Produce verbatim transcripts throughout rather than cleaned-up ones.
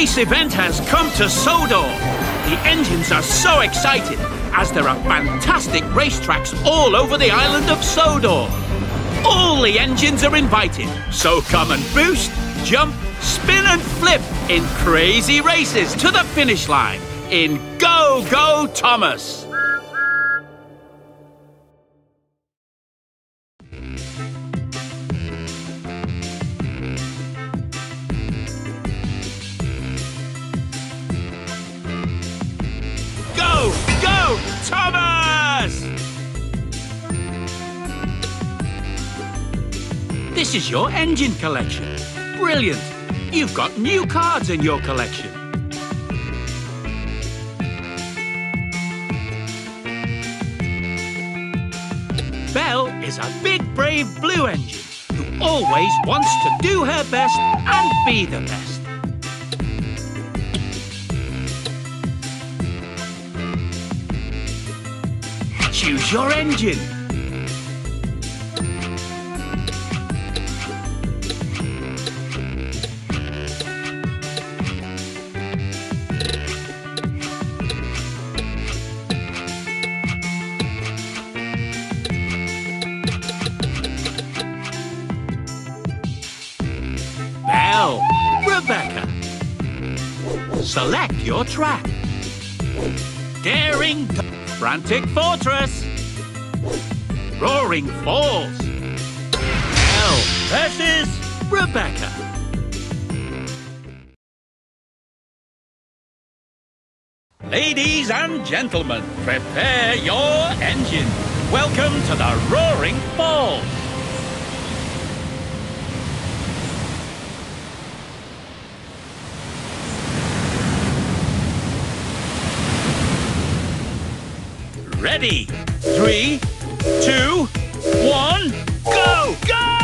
This event has come to Sodor. The engines are so excited, as there are fantastic racetracks all over the island of Sodor. All the engines are invited, so come and boost, jump, spin and flip in crazy races to the finish line in Go Go Thomas. Thomas! This is your engine collection. Brilliant! You've got new cards in your collection. Belle is a big, brave blue engine who always wants to do her best and be the best. Choose your engine. Belle, Rebecca. Select your track. Daring Frantic Fortress, Roaring Falls, Belle versus Rebecca. Ladies and gentlemen, prepare your engine. Welcome to the Roaring Falls. Ready? Three, two, one, go! Go!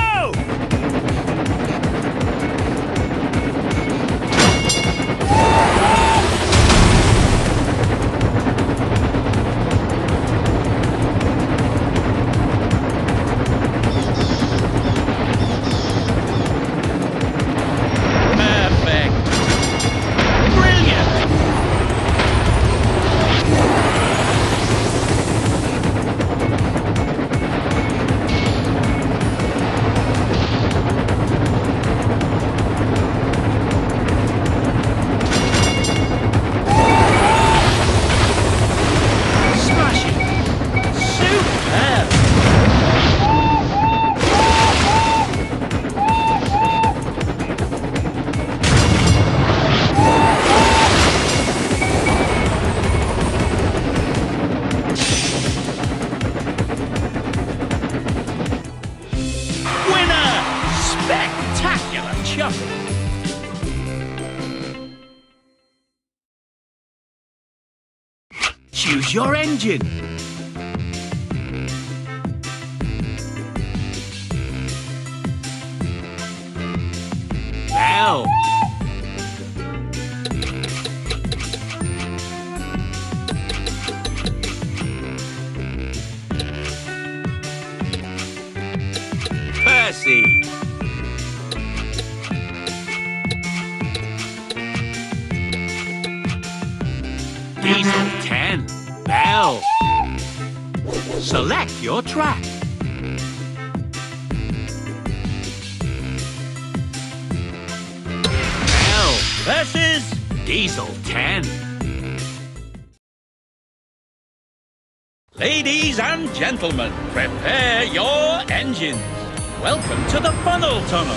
Choose your engine. Belle. Percy. Diesel ten, Belle. Select your track. Belle versus Diesel ten. Ladies and gentlemen, prepare your engines. Welcome to the Funnel Tunnel.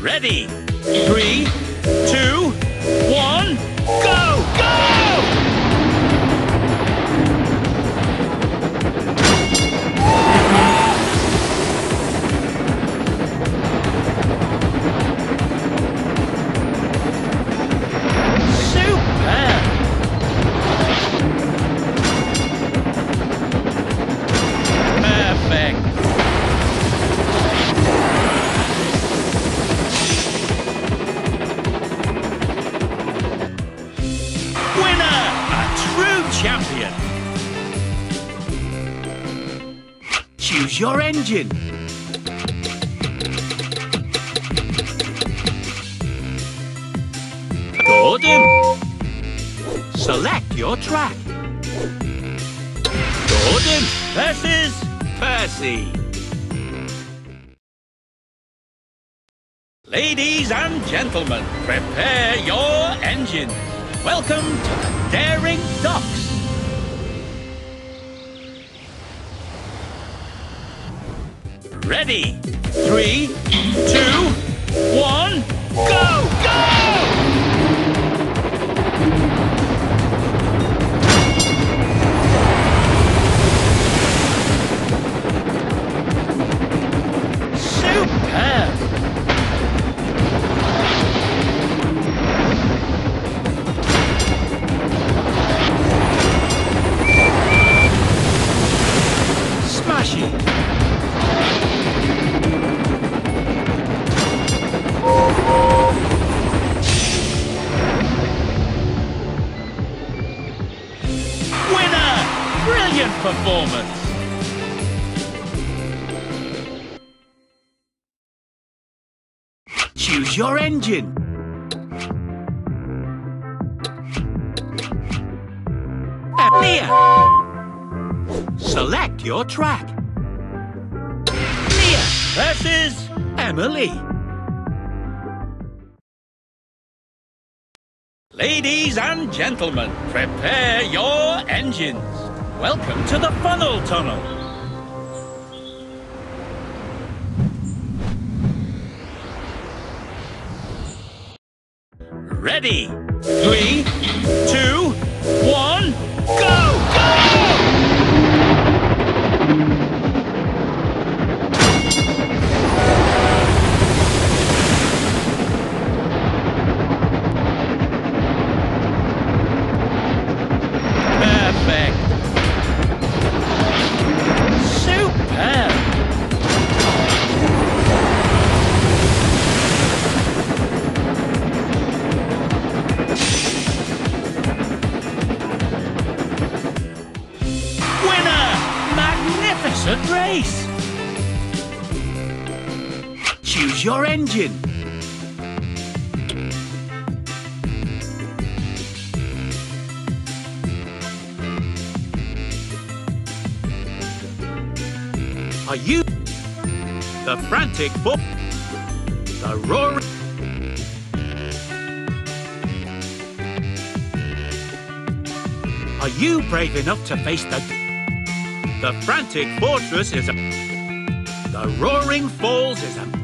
Ready? Three, two, one, go! Go! Super! Use your engine. Gordon, select your track. Gordon versus Percy. Ladies and gentlemen, prepare your engines. Welcome to the Daring Docks. Ready? Three, two, one, go, go! Performance. Choose your engine. Nia, select your track. Nia versus Emily. Ladies and gentlemen, prepare your engines. Welcome to the Funnel Tunnel. Ready? Three, two, one, go, go! Perfect. Race. Choose your engine. Are you the frantic bull? The roaring. Are you brave enough to face the? The frantic fortress is a... The roaring falls is a...